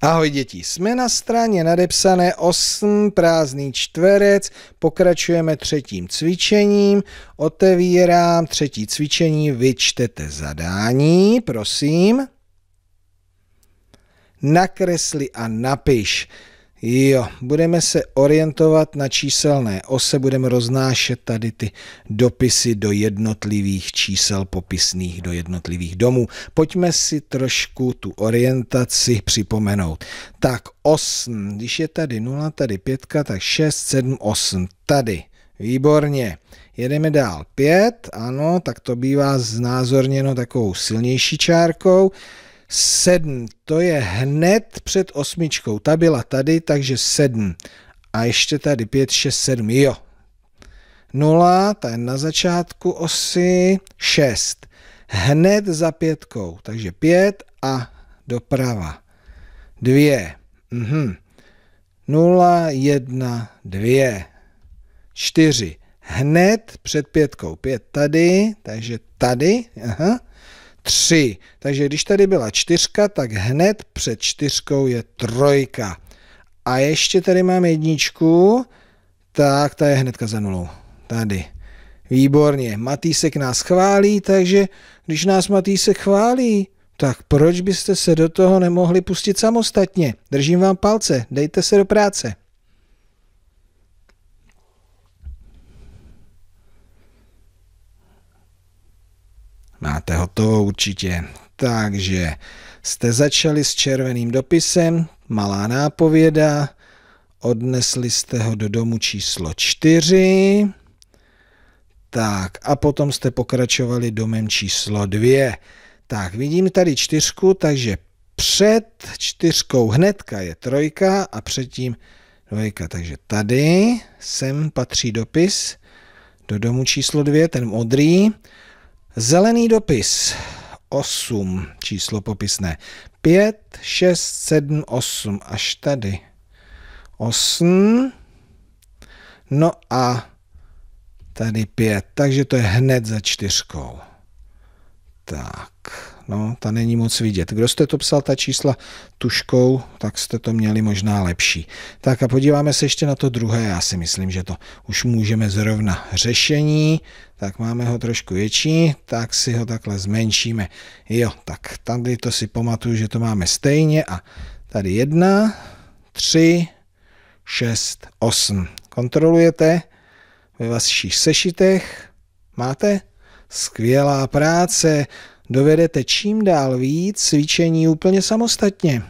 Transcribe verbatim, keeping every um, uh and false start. Ahoj děti, jsme na straně nadepsané osm, prázdný čtverec, pokračujeme třetím cvičením, otevírám třetí cvičení, vyčtete zadání, prosím. Nakresli a napiš. Jo, budeme se orientovat na číselné ose, budeme roznášet tady ty dopisy do jednotlivých čísel popisných, do jednotlivých domů. Pojďme si trošku tu orientaci připomenout. Tak osm, když je tady nula, tady pět, tak šest, sedm, osm, tady. Výborně. Jedeme dál. pět, ano, tak to bývá znázorněno takovou silnější čárkou. sedm, to je hned před osmičkou, ta byla tady, takže sedm. A ještě tady pět, šest, sedm, jo. nula, ta je na začátku osy, šest. Hned za pětkou, takže pět a doprava. dvě, mhm. nula, jedna, dvě, čtyři. Hned před pětkou, pět tady, takže tady, aha. tři. Takže když tady byla čtyřka, tak hned před čtyřkou je trojka. A ještě tady máme jedničku, tak ta je hnedka za nulou. Tady. Výborně. Matýsek nás chválí, takže když nás Matýsek chválí, tak proč byste se do toho nemohli pustit samostatně? Držím vám palce, dejte se do práce. Máte hotovo určitě. Takže jste začali s červeným dopisem, malá nápověda, odnesli jste ho do domu číslo čtyři, tak a potom jste pokračovali domem číslo dvě. Tak vidím tady čtyřku, takže před čtyřkou hnedka je trojka a předtím dvojka, takže tady sem patří dopis do domu číslo dvě, ten modrý. Zelený dopis, osm, číslo popisné, pět, šest, sedm, osm, až tady, osm, no a tady pět, takže to je hned za čtyřkou. Tak, no, ta není moc vidět. Kdo jste to psal ta čísla tuškou, tak jste to měli možná lepší. Tak a podíváme se ještě na to druhé, já si myslím, že to už můžeme zrovna řešení, tak máme ho trošku větší, tak si ho takhle zmenšíme. Jo, tak tady to si pamatuju, že to máme stejně a tady jedna, tři, šest, osm. Kontrolujete ve vašich sešitech, máte? Skvělá práce, dovedete čím dál víc cvičení úplně samostatně.